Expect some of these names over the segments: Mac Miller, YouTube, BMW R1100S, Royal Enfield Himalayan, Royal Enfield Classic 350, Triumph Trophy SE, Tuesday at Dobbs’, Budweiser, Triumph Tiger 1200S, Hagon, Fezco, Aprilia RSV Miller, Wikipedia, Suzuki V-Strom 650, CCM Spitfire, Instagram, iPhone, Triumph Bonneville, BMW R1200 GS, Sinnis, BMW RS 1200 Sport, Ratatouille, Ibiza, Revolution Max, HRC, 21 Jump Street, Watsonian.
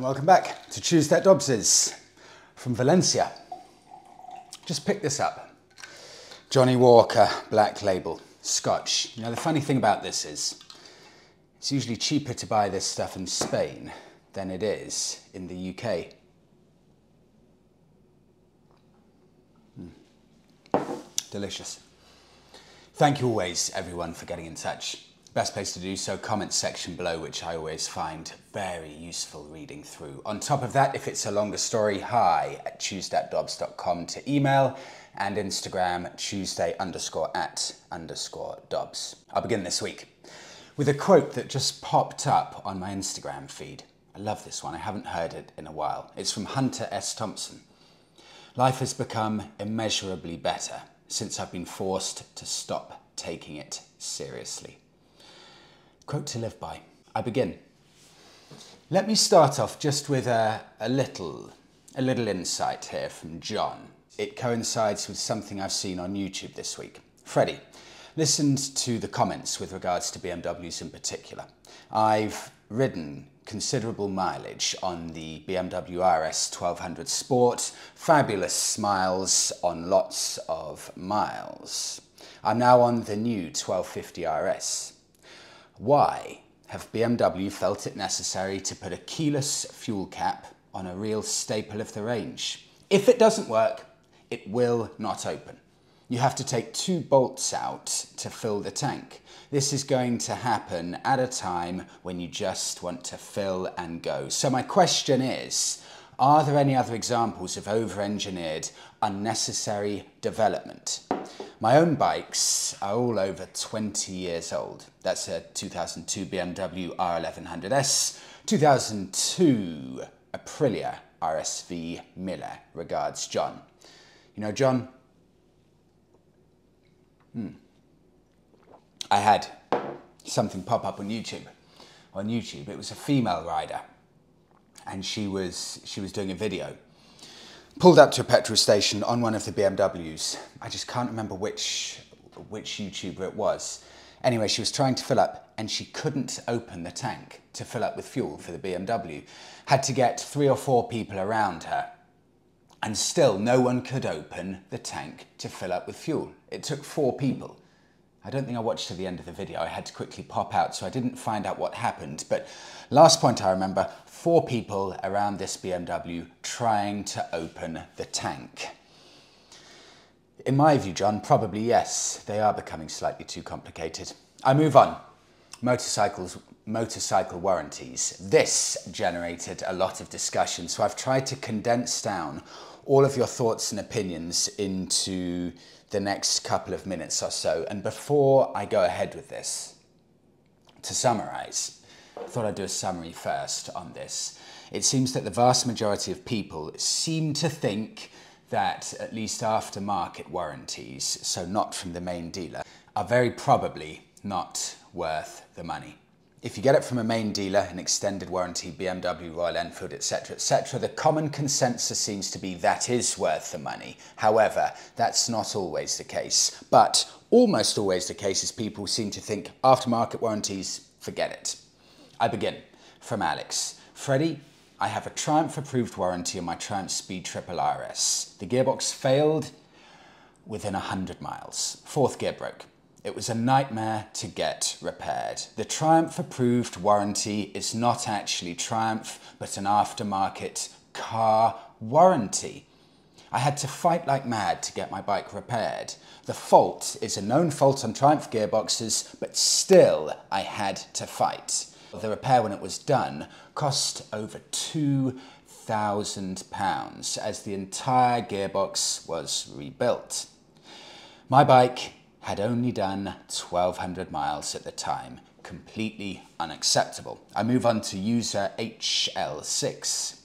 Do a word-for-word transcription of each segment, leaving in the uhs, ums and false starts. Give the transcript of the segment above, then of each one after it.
and welcome back to Choose That Dobbs's from Valencia. Just picked this up. Johnny Walker Black Label, Scotch. Now the funny thing about this is it's usually cheaper to buy this stuff in Spain than it is in the U K. Mm. Delicious. Thank you always, everyone, for getting in touch. Best place to do so, comment section below, which I always find very useful reading through. On top of that, if it's a longer story, hi at choose that dobbs dot com to email, and Instagram, Tuesday underscore at underscore Dobbs. I'll begin this week with a quote that just popped up on my Instagram feed. I love this one. I haven't heard it in a while. It's from Hunter S. Thompson. Life has become immeasurably better since I've been forced to stop taking it seriously. Quote to live by. I begin. Let me start off just with a, a little, a little insight here from John. It coincides with something I've seen on YouTube this week. Freddie listened to the comments with regards to B M Ws in particular. I've ridden considerable mileage on the B M W R S twelve hundred Sport, fabulous smiles on lots of miles. I'm now on the new twelve fifty R S. Why have B M W felt it necessary to put a keyless fuel cap on a real staple of the range? If it doesn't work, it will not open. You have to take two bolts out to fill the tank. This is going to happen at a time when you just want to fill and go. So my question is, are there any other examples of over-engineered, unnecessary development? My own bikes are all over twenty years old. That's a two thousand two B M W R eleven hundred S, two thousand two Aprilia R S V Miller. Regards, John. You know, John, hmm. I had something pop up on YouTube. On YouTube, it was a female rider, and she was she was doing a video. Pulled up to a petrol station on one of the B M Ws. I just can't remember which, which YouTuber it was. Anyway, she was trying to fill up and she couldn't open the tank to fill up with fuel for the B M W. Had to get three or four people around her, and still no one could open the tank to fill up with fuel. It took four people. I don't think I watched to the end of the video. I had to quickly pop out, so I didn't find out what happened. But last point I remember, four people around this B M W trying to open the tank. In my view, John, probably yes, they are becoming slightly too complicated. I move on. Motorcycles, motorcycle warranties. This generated a lot of discussion, so I've tried to condense down all of your thoughts and opinions into the next couple of minutes or so. And before I go ahead with this, to summarize, I thought I'd do a summary first on this. It seems that the vast majority of people seem to think that at least aftermarket warranties, so not from the main dealer, are very probably not worth the money. If you get it from a main dealer, an extended warranty, B M W, Royal Enfield, et cetera, et cetera, the common consensus seems to be that is worth the money. However, that's not always the case. But almost always the case is people seem to think aftermarket warranties, forget it. I begin from Alex. Freddie, I have a Triumph approved warranty on my Triumph Speed Triple R S. The gearbox failed within one hundred miles. Fourth gear broke. It was a nightmare to get repaired. The Triumph approved warranty is not actually Triumph, but an aftermarket car warranty. I had to fight like mad to get my bike repaired. The fault is a known fault on Triumph gearboxes, but still I had to fight. The repair, when it was done, cost over two thousand pounds as the entire gearbox was rebuilt. My bike had only done twelve hundred miles at the time. Completely unacceptable. I move on to user H L six.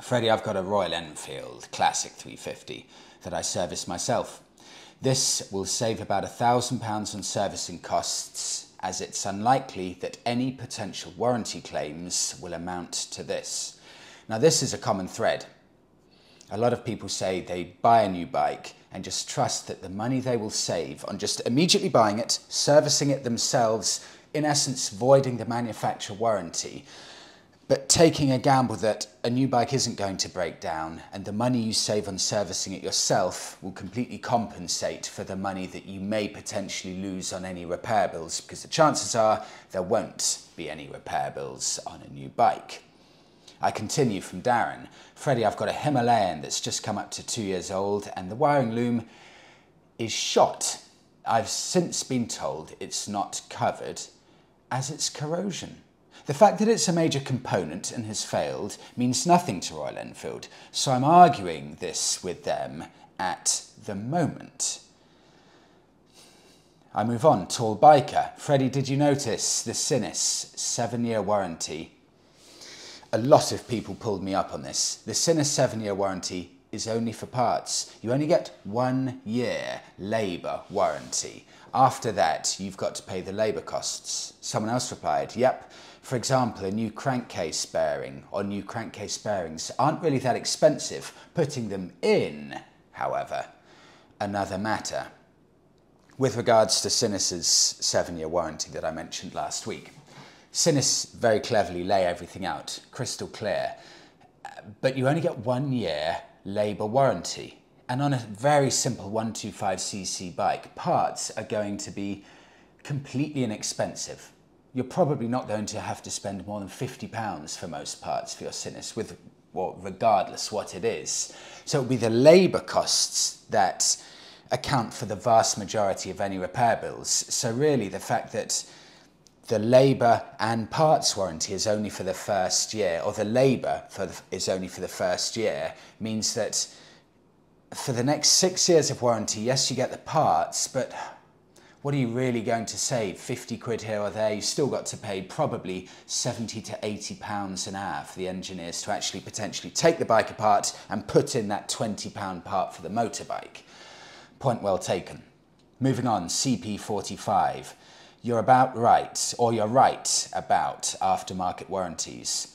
Freddie, I've got a Royal Enfield Classic three fifty that I service myself. This will save about one thousand pounds on servicing costs, as it's unlikely that any potential warranty claims will amount to this. Now, this is a common thread. A lot of people say they buy a new bike and just trust that the money they will save on just immediately buying it, servicing it themselves, in essence voiding the manufacturer warranty, But taking a gamble that a new bike isn't going to break down and the money you save on servicing it yourself will completely compensate for the money that you may potentially lose on any repair bills, because the chances are there won't be any repair bills on a new bike. I continue from Darren. Freddie, I've got a Himalayan that's just come up to two years old and the wiring loom is shot. I've since been told it's not covered as it's corrosion. The fact that it's a major component and has failed means nothing to Royal Enfield, so I'm arguing this with them at the moment. I move on. Tall Biker. Freddie, did you notice the Sinnis seven year warranty? A lot of people pulled me up on this. The Sinnis seven year warranty is only for parts. You only get one year labour warranty. After that, you've got to pay the labour costs. Someone else replied, yep. For example, a new crankcase bearing or new crankcase bearings aren't really that expensive. Putting them in, however, another matter. With regards to Sinnis's seven year warranty that I mentioned last week, Sinnis very cleverly lay everything out, crystal clear. But you only get one year labour warranty. And on a very simple one twenty-five c c bike, parts are going to be completely inexpensive. You're probably not going to have to spend more than fifty pounds for most parts for your Sinnis, with, well, regardless what it is. So it'll be the labour costs that account for the vast majority of any repair bills. So really the fact that the labour and parts warranty is only for the first year, or the labour for the, is only for the first year, means that for the next six years of warranty, yes, you get the parts, but what are you really going to save? fifty quid here or there, you've still got to pay probably seventy to eighty pounds an hour for the engineers to actually potentially take the bike apart and put in that twenty pound part for the motorbike. Point well taken. Moving on, C P forty-five. You're about right, or you're right about aftermarket warranties.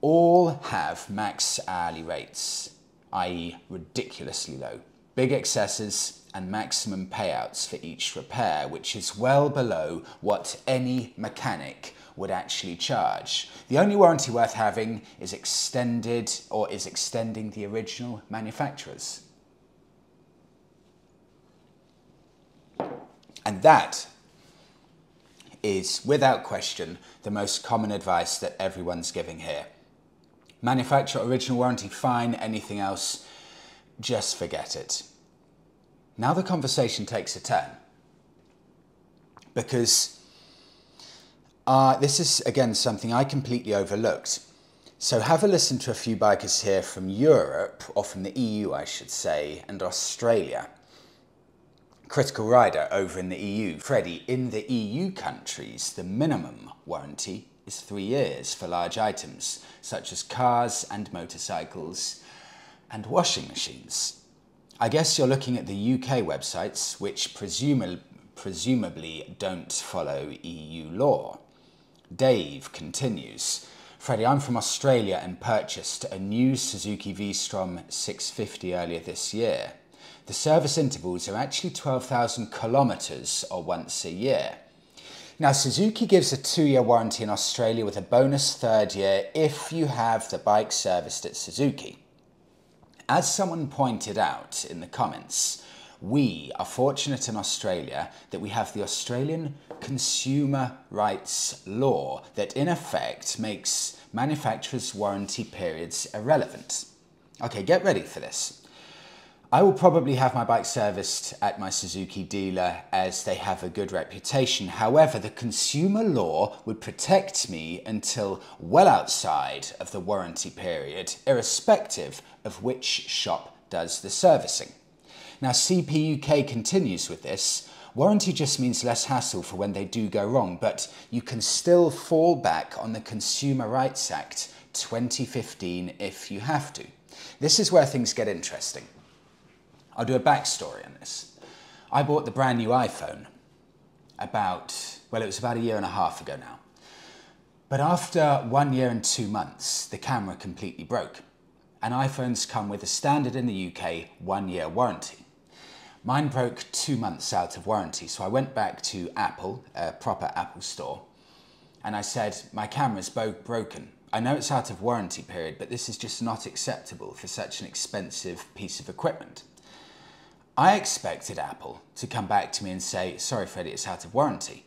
All have max hourly rates, that is ridiculously low. Big excesses and maximum payouts for each repair, which is well below what any mechanic would actually charge. The only warranty worth having is extended or is extending the original manufacturers. And that is, without question, the most common advice that everyone's giving here. Manufacturer original warranty, fine. Anything else, just forget it. Now the conversation takes a turn, because uh, this is, again, something I completely overlooked. So have a listen to a few bikers here from Europe, or from the E U, I should say, and Australia. Critical Rider over in the E U. Freddie, in the E U countries, the minimum warranty is three years for large items, such as cars and motorcycles and washing machines. I guess you're looking at the U K websites, which presum presumably don't follow E U law. Dave continues, Freddie, I'm from Australia and purchased a new Suzuki V-Strom six fifty earlier this year. The service intervals are actually twelve thousand kilometres or once a year. Now, Suzuki gives a two year warranty in Australia with a bonus third year if you have the bike serviced at Suzuki. As someone pointed out in the comments, we are fortunate in Australia that we have the Australian Consumer Rights Law that in effect makes manufacturers' warranty periods irrelevant. Okay, get ready for this. I will probably have my bike serviced at my Suzuki dealer as they have a good reputation. However, the consumer law would protect me until well outside of the warranty period, irrespective of which shop does the servicing. Now, C P U K continues with this. Warranty just means less hassle for when they do go wrong, but you can still fall back on the Consumer Rights Act twenty fifteen if you have to. This is where things get interesting. I'll do a backstory on this. I bought the brand new iPhone about, well, it was about a year and a half ago now. But after one year and two months, the camera completely broke. And iPhones come with a standard in the U K one year warranty. Mine broke two months out of warranty, so I went back to Apple, a proper Apple store, and I said, my camera's broken. I know it's out of warranty period, but this is just not acceptable for such an expensive piece of equipment. I expected Apple to come back to me and say, sorry Freddie, it's out of warranty.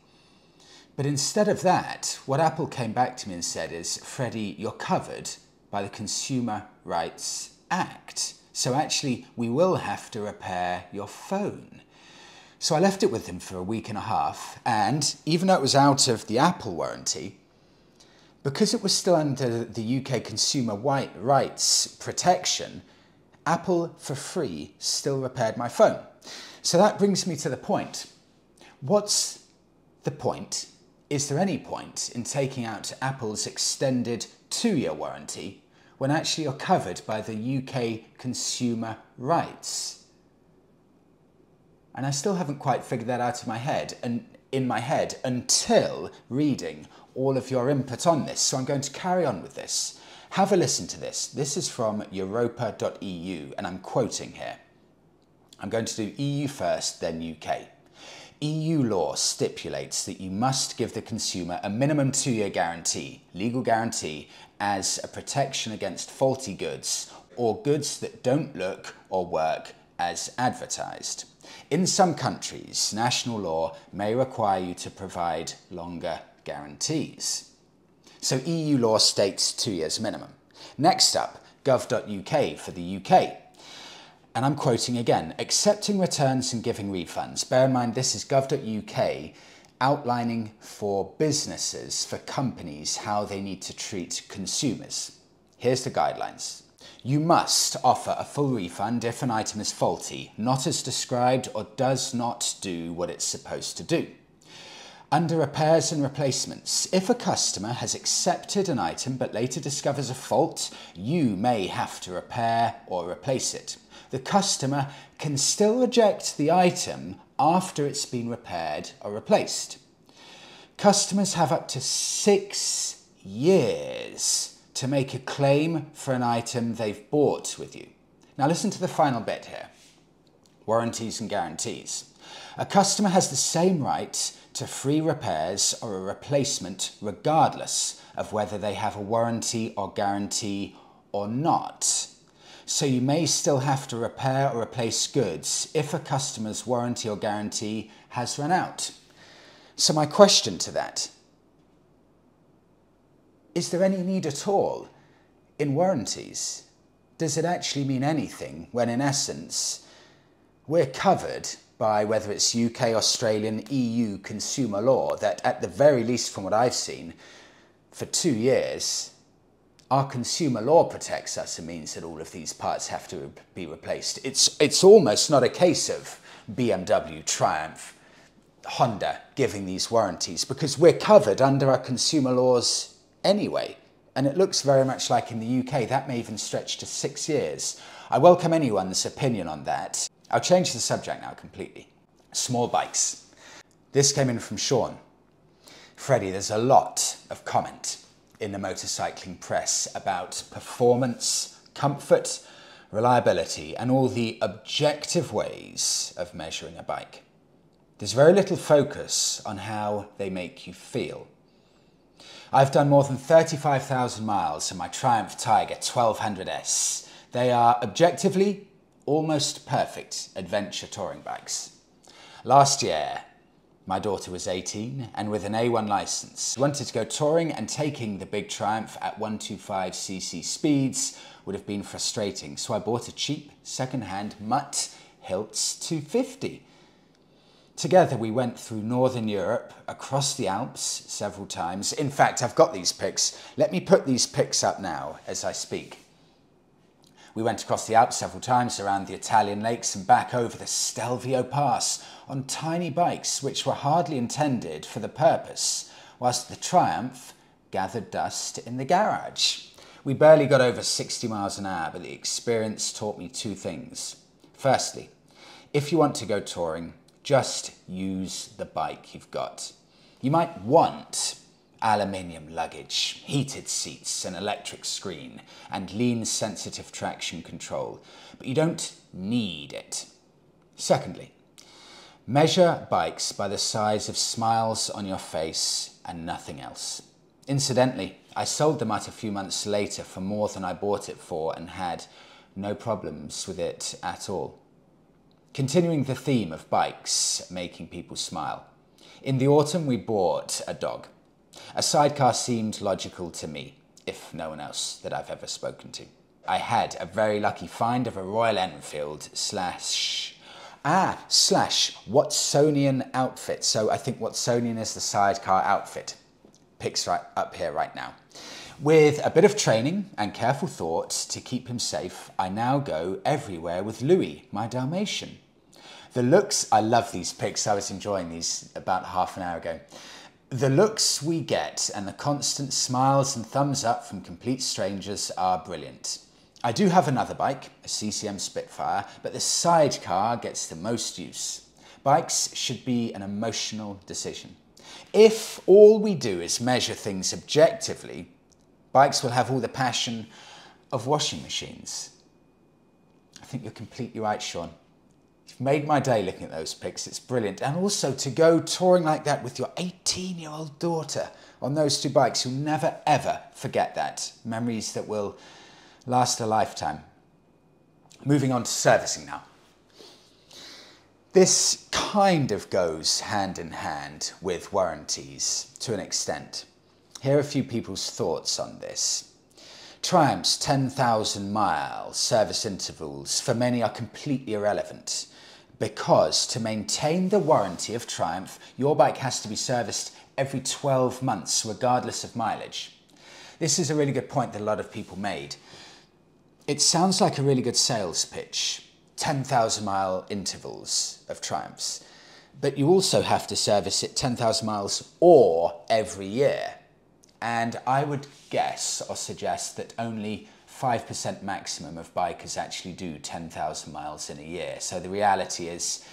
But instead of that, what Apple came back to me and said is, Freddie, you're covered by the Consumer Rights Act. So actually, we will have to repair your phone. So I left it with them for a week and a half, and even though it was out of the Apple warranty, because it was still under the U K consumer rights protection, Apple for free still repaired my phone. So that brings me to the point. What's the point? Is there any point in taking out Apple's extended two-year warranty when actually you're covered by the U K consumer rights? And I still haven't quite figured that out in my head, and in my head until reading all of your input on this. So I'm going to carry on with this. Have a listen to this. This is from europa dot E U, and I'm quoting here. I'm going to do E U first, then U K. E U law stipulates that you must give the consumer a minimum two-year guarantee, legal guarantee, as a protection against faulty goods or goods that don't look or work as advertised. In some countries, national law may require you to provide longer guarantees. So E U law states two years minimum. Next up, gov dot U K for the U K. And I'm quoting again, accepting returns and giving refunds. Bear in mind, this is gov dot U K outlining for businesses, for companies, how they need to treat consumers. Here's the guidelines. You must offer a full refund if an item is faulty, not as described, or does not do what it's supposed to do. Under repairs and replacements, if a customer has accepted an item but later discovers a fault, you may have to repair or replace it. The customer can still reject the item after it's been repaired or replaced. Customers have up to six years to make a claim for an item they've bought with you. Now listen to the final bit here. Warranties and guarantees. A customer has the same right to free repairs or a replacement regardless of whether they have a warranty or guarantee or not. So you may still have to repair or replace goods if a customer's warranty or guarantee has run out. So my question to that, is there any need at all in warranties? Does it actually mean anything when in essence we're covered by whether it's U K, Australian, E U consumer law that at the very least from what I've seen for two years our consumer law protects us and means that all of these parts have to be replaced. It's, it's almost not a case of B M W, Triumph, Honda giving these warranties because we're covered under our consumer laws anyway. And it looks very much like in the U K, that may even stretch to six years. I welcome anyone's opinion on that. I'll change the subject now completely. Small bikes. This came in from Sean. Freddie, there's a lot of comment in the motorcycling press about performance, comfort, reliability, and all the objective ways of measuring a bike. There's very little focus on how they make you feel. I've done more than thirty-five thousand miles on my Triumph Tiger twelve hundred S. They are objectively almost perfect adventure touring bikes. Last year, my daughter was eighteen and with an A one license. She wanted to go touring, and taking the big Triumph at one twenty-five c c speeds would have been frustrating. So I bought a cheap second-hand Mutt Hilts two fifty. Together we went through Northern Europe, across the Alps several times. In fact, I've got these pics. Let me put these pics up now as I speak. We went across the Alps several times, around the Italian lakes and back over the Stelvio Pass on tiny bikes which were hardly intended for the purpose, whilst the Triumph gathered dust in the garage. We barely got over sixty miles an hour, but the experience taught me two things. Firstly, if you want to go touring, just use the bike you've got. You might want aluminium luggage, heated seats, an electric screen, and lean sensitive traction control, but you don't need it. Secondly, measure bikes by the size of smiles on your face and nothing else. Incidentally, I sold the Mutt a few months later for more than I bought it for and had no problems with it at all. Continuing the theme of bikes making people smile. In the autumn we bought a dog. A sidecar seemed logical to me, if no one else that I've ever spoken to. I had a very lucky find of a Royal Enfield slash, ah, slash Watsonian outfit. So I think Watsonian is the sidecar outfit. Pics right up here right now. With a bit of training and careful thought to keep him safe, I now go everywhere with Louis, my Dalmatian. The looks, I love these pics. I was enjoying these about half an hour ago. The looks we get and the constant smiles and thumbs up from complete strangers are brilliant. I do have another bike, a C C M Spitfire, but the sidecar gets the most use. Bikes should be an emotional decision. If all we do is measure things objectively, bikes will have all the passion of washing machines. I think you're completely right, Sean. You've made my day looking at those pics. It's brilliant. And also to go touring like that with your eighteen-year-old daughter on those two bikes, you'll never, ever forget that. Memories that will last a lifetime. Moving on to servicing now. This kind of goes hand in hand with warranties to an extent. Here are a few people's thoughts on this. Triumph's ten thousand mile service intervals for many are completely irrelevant because to maintain the warranty of Triumph, your bike has to be serviced every twelve months regardless of mileage. This is a really good point that a lot of people made. It sounds like a really good sales pitch, ten thousand mile intervals of Triumphs, but you also have to service it ten thousand miles or every year. And I would guess or suggest that only five percent maximum of bikers actually do ten thousand miles in a year. So the reality is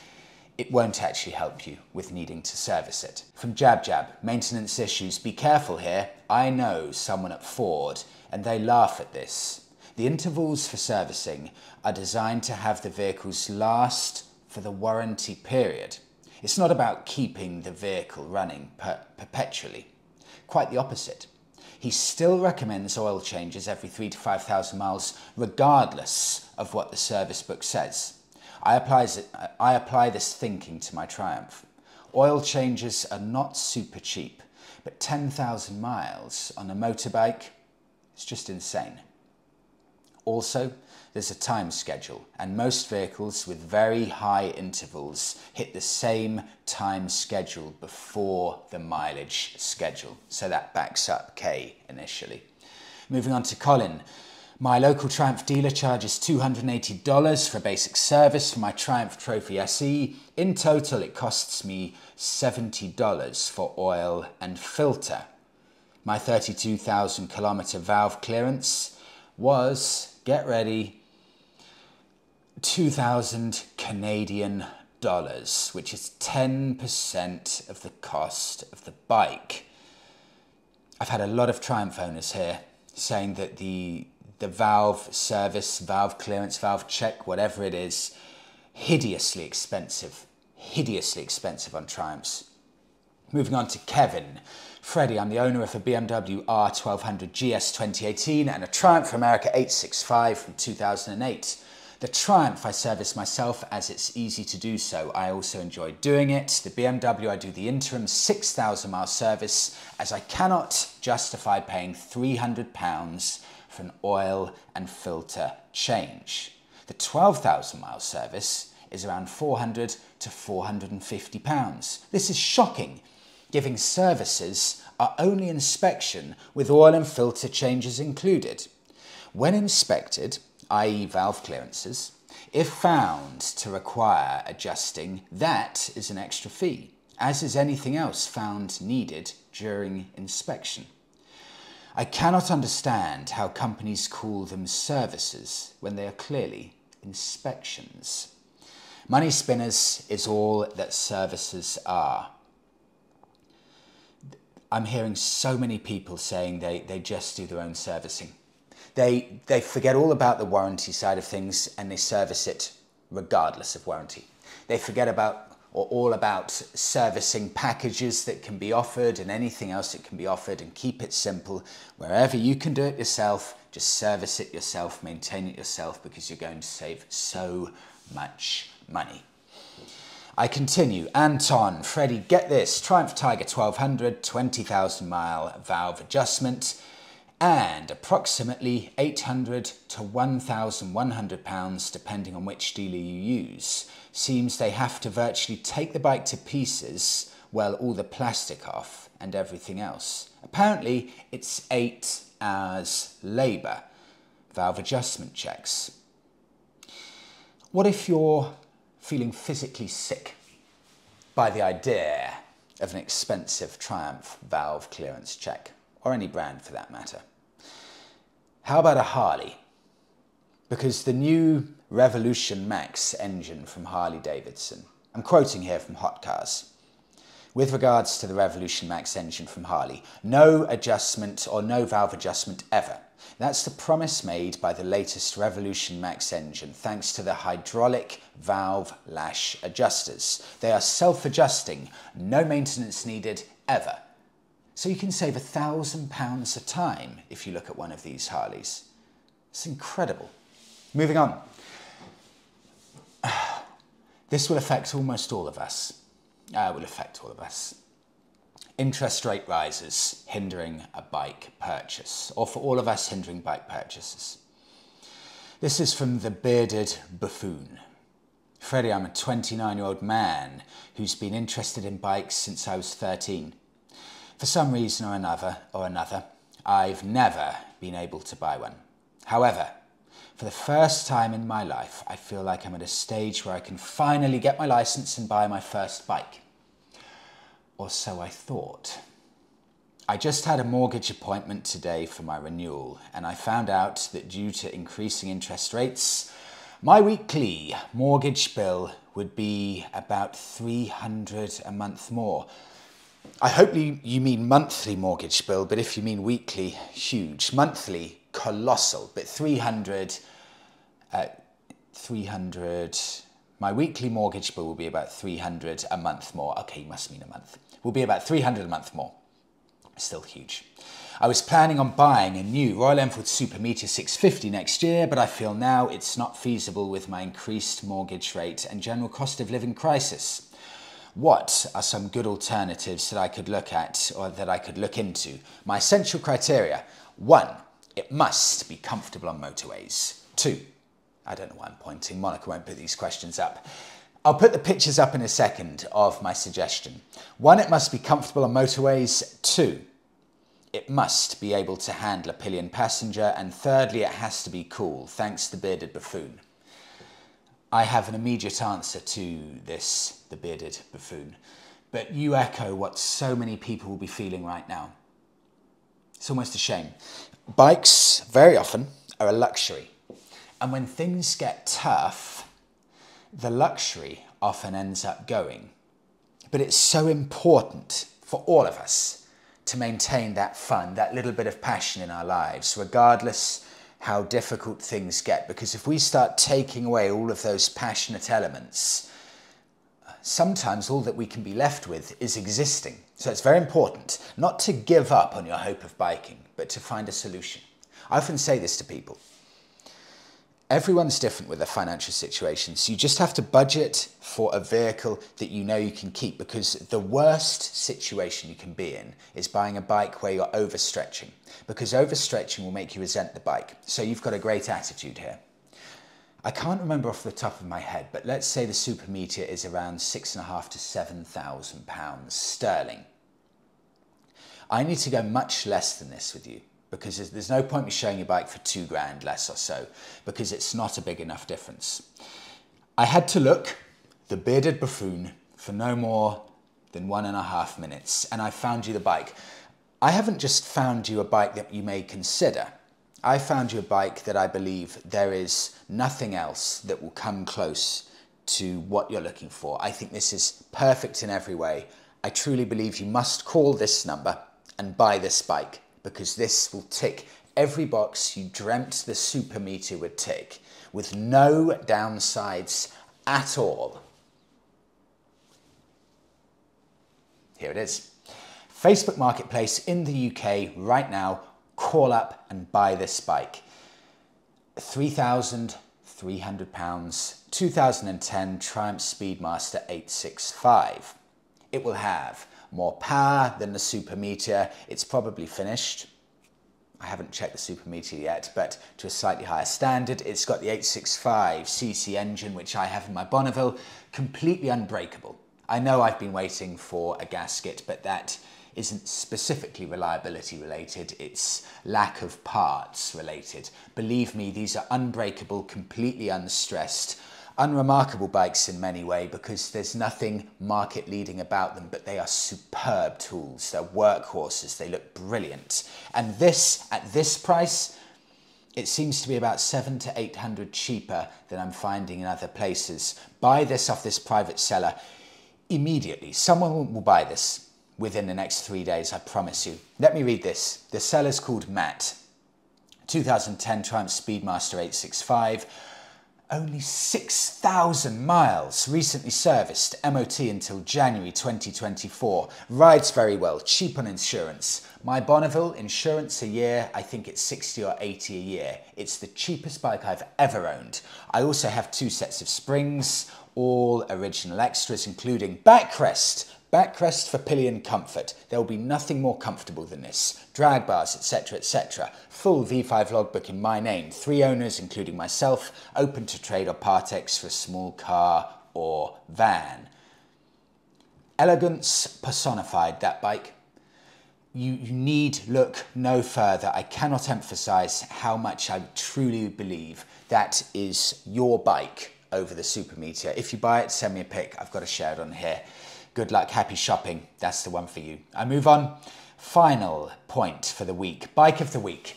it won't actually help you with needing to service it. From Jab Jab, maintenance issues, be careful here. I know someone at Ford and they laugh at this. The intervals for servicing are designed to have the vehicles last for the warranty period. It's not about keeping the vehicle running per perpetually. Quite the opposite. He still recommends oil changes every three to five thousand miles, regardless of what the service book says. I apply, I apply this thinking to my Triumph. Oil changes are not super cheap, but ten thousand miles on a motorbike is just insane. Also, there's a time schedule, and most vehicles with very high intervals hit the same time schedule before the mileage schedule. So that backs up K initially. Moving on to Colin. My local Triumph dealer charges two hundred and eighty dollars for a basic service for my Triumph Trophy S E. In total, it costs me seventy dollars for oil and filter. My thirty-two thousand kilometer valve clearance was, get ready, two thousand Canadian dollars, which is ten percent of the cost of the bike. I've had a lot of Triumph owners here saying that the, the valve service, valve clearance, valve check, whatever it is, hideously expensive, hideously expensive on Triumphs. Moving on to Kevin. Freddie, I'm the owner of a B M W R twelve hundred G S twenty eighteen and a Triumph America eight sixty-five from two thousand eight. The Triumph I service myself as it's easy to do so. I also enjoy doing it. The B M W I do the interim six thousand mile service as I cannot justify paying three hundred pounds for an oil and filter change. The twelve thousand mile service is around four hundred to four hundred and fifty pounds. This is shocking, giving services are only inspection with oil and filter changes included. When inspected, that is valve clearances, if found to require adjusting, that is an extra fee, as is anything else found needed during inspection. I cannot understand how companies call them services when they are clearly inspections. Money spinners is all that services are. I'm hearing so many people saying they, they just do their own servicing. They, they forget all about the warranty side of things and they service it regardless of warranty. They forget about are all about servicing packages that can be offered and anything else that can be offered, and keep it simple. Wherever you can do it yourself, just service it yourself, maintain it yourself, because you're going to save so much money. I continue. Anton, Freddie, get this. Triumph Tiger twelve hundred, twenty thousand mile valve adjustment, and approximately eight hundred to one thousand one hundred pounds, depending on which dealer you use. Seems they have to virtually take the bike to pieces, well, all the plastic off and everything else. Apparently, it's eight hours labour. Valve adjustment checks. What if you're feeling physically sick by the idea of an expensive Triumph valve clearance check, or any brand for that matter? How about a Harley? Because the new Revolution Max engine from Harley-Davidson, I'm quoting here from Hot Cars, with regards to the Revolution Max engine from Harley, no adjustment or no valve adjustment ever. That's the promise made by the latest Revolution Max engine, thanks to the hydraulic valve lash adjusters. They are self-adjusting, no maintenance needed ever. So you can save a thousand pounds a time if you look at one of these Harleys. It's incredible. Moving on. This will affect almost all of us. Uh, will affect all of us. Interest rate rises hindering a bike purchase, or for all of us hindering bike purchases. This is from the bearded buffoon. Freddie, I'm a twenty-nine-year-old man who's been interested in bikes since I was thirteen. For some reason or another, or another, I've never been able to buy one. However, for the first time in my life, I feel like I'm at a stage where I can finally get my license and buy my first bike. Or so I thought. I just had a mortgage appointment today for my renewal, and I found out that due to increasing interest rates, my weekly mortgage bill would be about three hundred a month more. I hope you mean monthly mortgage bill, but if you mean weekly, huge. Monthly, colossal, but three hundred, uh, three hundred, my weekly mortgage bill will be about three hundred a month more. Okay, you must mean a month. Will be about three hundred a month more. Still huge. I was planning on buying a new Royal Enfield Super Meteor six fifty next year, but I feel now it's not feasible with my increased mortgage rate and general cost of living crisis. What are some good alternatives that I could look at, or that I could look into? My essential criteria: one, it must be comfortable on motorways. Two, I don't know why I'm pointing, Monica won't put these questions up. I'll put the pictures up in a second of my suggestion. One, it must be comfortable on motorways. Two, it must be able to handle a pillion passenger. And thirdly, it has to be cool. Thanks, the bearded buffoon. I have an immediate answer to this, the bearded buffoon, but you echo what so many people will be feeling right now. It's almost a shame. Bikes, very often, are a luxury. And when things get tough, the luxury often ends up going. But it's so important for all of us to maintain that fun, that little bit of passion in our lives, regardless how difficult things get. Because if we start taking away all of those passionate elements, sometimes all that we can be left with is existing. So it's very important not to give up on your hope of biking, but to find a solution. I often say this to people. Everyone's different with their financial situation, so you just have to budget for a vehicle that you know you can keep, because the worst situation you can be in is buying a bike where you're overstretching, because overstretching will make you resent the bike. So you've got a great attitude here. I can't remember off the top of my head, but let's say the Super Meteor is around six and a half to seven thousand pounds sterling. I need to go much less than this with you, because there's no point me showing you a bike for two grand less or so, because it's not a big enough difference. I had to look, the bearded buffoon, for no more than one and a half minutes, and I found you the bike. I haven't just found you a bike that you may consider. I found you a bike that I believe there is nothing else that will come close to what you're looking for. I think this is perfect in every way. I truly believe you must call this number and buy this bike, because this will tick every box you dreamt the Super Meteor would tick, with no downsides at all. here it is. Facebook Marketplace in the U K right now, call up and buy this bike. three thousand three hundred pounds, two thousand ten Triumph Speedmaster eight sixty-five. It will have more power than the Super Meteor. It's probably finished. I haven't checked the Super Meteor yet, but to a slightly higher standard. It's got the eight sixty-five C C engine, which I have in my Bonneville, completely unbreakable. I know I've been waiting for a gasket, but that isn't specifically reliability related, it's lack of parts related. Believe me, these are unbreakable, completely unstressed, unremarkable bikes in many ways because there's nothing market leading about them, but they are superb tools. They're workhorses, they look brilliant. And this, at this price, it seems to be about seven to eight hundred cheaper than I'm finding in other places. Buy this off this private seller immediately. Someone will buy this within the next three days, I promise you. Let me read this. The seller's called Matt. two thousand ten Triumph Speedmaster eight sixty-five. Only six thousand miles, recently serviced, M O T until January twenty twenty-four. Rides very well, cheap on insurance. My Bonneville, insurance a year, I think it's sixty or eighty a year. It's the cheapest bike I've ever owned. I also have two sets of springs, all original extras, including backrest. Backrest for pillion comfort. There will be nothing more comfortable than this. Drag bars, et cetera, et cetera. Full V five logbook in my name. Three owners, including myself, open to trade or Partex for a small car or van. Elegance personified, that bike. You, you need look no further. I cannot emphasize how much I truly believe that is your bike over the Super Meteor. If you buy it, send me a pic. I've got a share it on here. Good luck, happy shopping. That's the one for you. I move on. Final point for the week, bike of the week.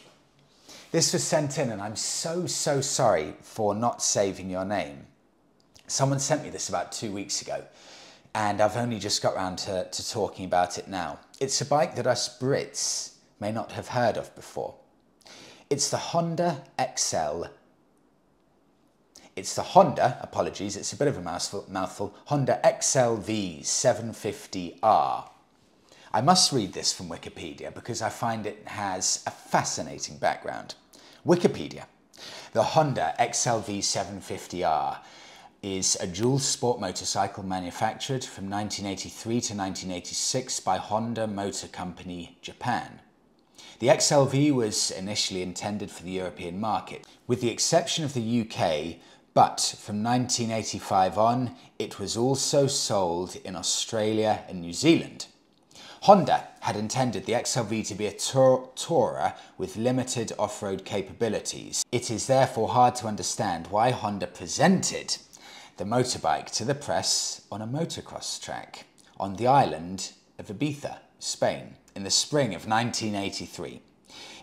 This was sent in and I'm so, so sorry for not saving your name. Someone sent me this about two weeks ago and I've only just got around to, to talking about it now. It's a bike that us Brits may not have heard of before. It's the Honda X L. It's the Honda, apologies, it's a bit of a mouthful, mouthful, Honda X L V seven fifty R. I must read this from Wikipedia because I find it has a fascinating background. Wikipedia. The Honda X L V seven fifty R is a dual sport motorcycle manufactured from nineteen eighty-three to nineteen eighty-six by Honda Motor Company, Japan. The X L V was initially intended for the European market, with the exception of the U K, but from nineteen eighty-five on, it was also sold in Australia and New Zealand. Honda had intended the X L V to be a tour tourer with limited off-road capabilities. It is therefore hard to understand why Honda presented the motorbike to the press on a motocross track on the island of Ibiza, Spain, in the spring of nineteen eighty-three.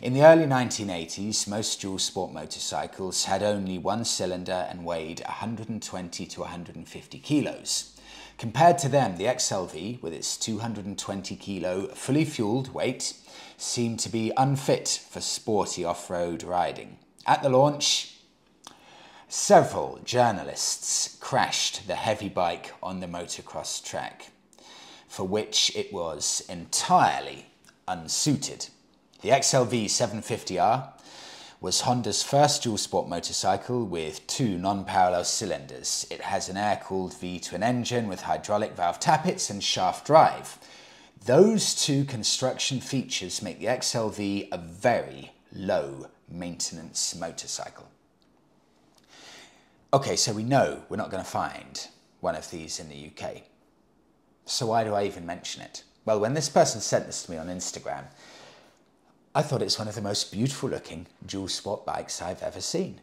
In the early nineteen eighties, most dual sport motorcycles had only one cylinder and weighed one hundred twenty to one hundred fifty kilos. Compared to them, the X L V, with its two hundred twenty kilo fully fueled weight, seemed to be unfit for sporty off-road riding. At the launch, several journalists crashed the heavy bike on the motocross track, for which it was entirely unsuited. The X L V seven fifty R was Honda's first dual sport motorcycle with two non-parallel cylinders. It has an air-cooled V twin engine with hydraulic valve tappets and shaft drive. Those two construction features make the X L V a very low-maintenance motorcycle. Okay, so we know we're not going to find one of these in the U K. So why do I even mention it? Well, when this person sent this to me on Instagram, I thought it's one of the most beautiful looking dual sport bikes I've ever seen.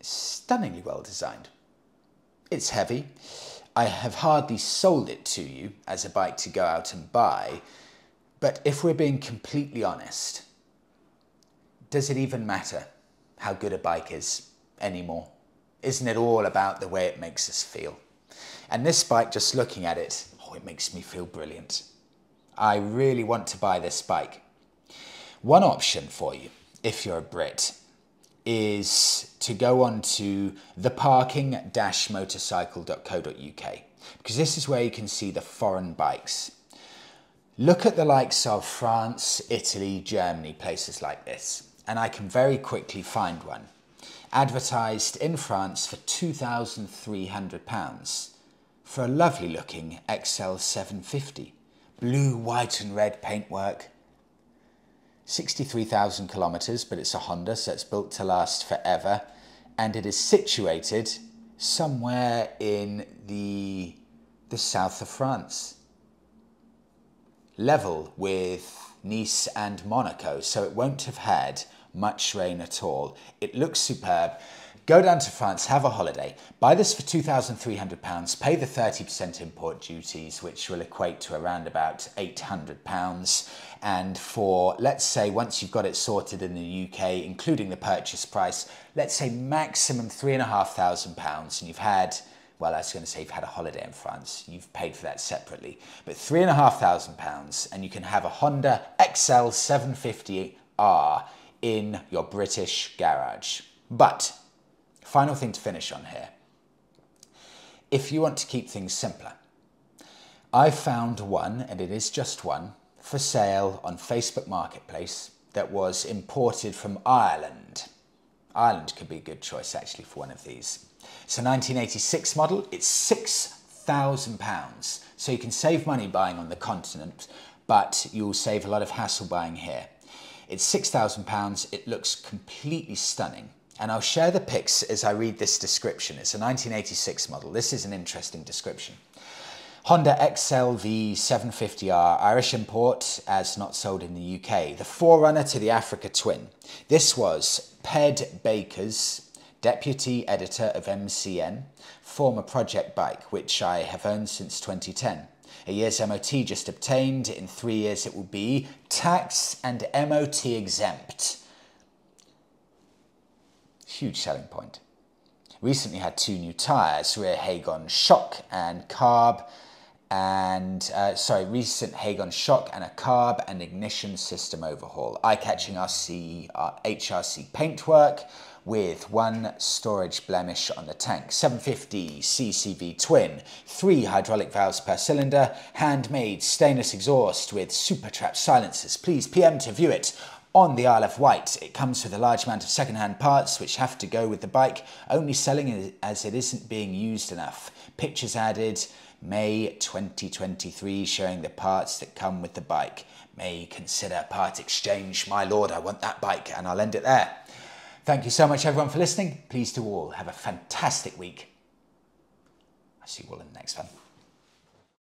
Stunningly well designed. It's heavy. I have hardly sold it to you as a bike to go out and buy. But if we're being completely honest, does it even matter how good a bike is anymore? Isn't it all about the way it makes us feel? And this bike, just looking at it, oh, it makes me feel brilliant. I really want to buy this bike. One option for you, if you're a Brit, is to go on to theparking dash motorcycle dot co dot U K because this is where you can see the foreign bikes. Look at the likes of France, Italy, Germany, places like this, and I can very quickly find one. Advertised in France for two thousand three hundred pounds for a lovely looking X L seven fifty. Blue, white and red paintwork. sixty-three thousand kilometres, but it's a Honda, so it's built to last forever. And it is situated somewhere in the, the south of France. Level with Nice and Monaco, so it won't have had much rain at all. It looks superb. Go down to France, have a holiday. Buy this for two thousand three hundred pounds, pay the thirty percent import duties, which will equate to around about eight hundred pounds. And for, let's say, once you've got it sorted in the U K, including the purchase price, let's say maximum three and a half thousand pounds. And you've had, well, I was going to say you've had a holiday in France. You've paid for that separately. But three and a half thousand pounds, and you can have a Honda X L seven fifty R in your British garage. But final thing to finish on here. If you want to keep things simpler, I found one, and it is just one, for sale on Facebook Marketplace that was imported from Ireland. Ireland could be a good choice actually for one of these. It's a nineteen eighty-six model, it's six thousand pounds. So you can save money buying on the continent, but you'll save a lot of hassle buying here. It's six thousand pounds, it looks completely stunning. And I'll share the pics as I read this description. It's a nineteen eighty-six model. This is an interesting description. Honda X L V seven fifty R, Irish import, as not sold in the U K. The forerunner to the Africa Twin. This was Ped Baker's, deputy editor of M C N, former project bike, which I have owned since twenty ten. A year's M O T just obtained. In three years it will be tax and M O T exempt. Huge selling point. Recently had two new tyres, rear Hagon shock and carb, and uh, sorry, recent Hagon shock and a carb and ignition system overhaul. Eye-catching H R C paintwork with one storage blemish on the tank. seven fifty C C V twin, three hydraulic valves per cylinder, handmade stainless exhaust with super trap silencers. Please P M to view it. On the Isle of Wight, it comes with a large amount of second-hand parts which have to go with the bike, only selling as it isn't being used enough. Pictures added May twenty twenty-three showing the parts that come with the bike. May consider part exchange. My lord, I want that bike, and I'll end it there. Thank you so much, everyone, for listening. Please do all have a fantastic week. I'll see you all in the next one.